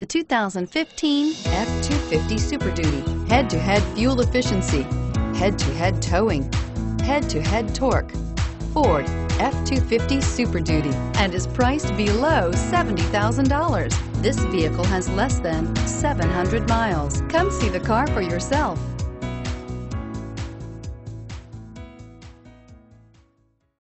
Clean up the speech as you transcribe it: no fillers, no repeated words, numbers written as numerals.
The 2015 F-250 Super Duty. Head-to-head fuel efficiency, head-to-head towing, head-to-head torque. Ford F-250 Super Duty, and is priced below $70,000. This vehicle has less than 700 miles. Come see the car for yourself.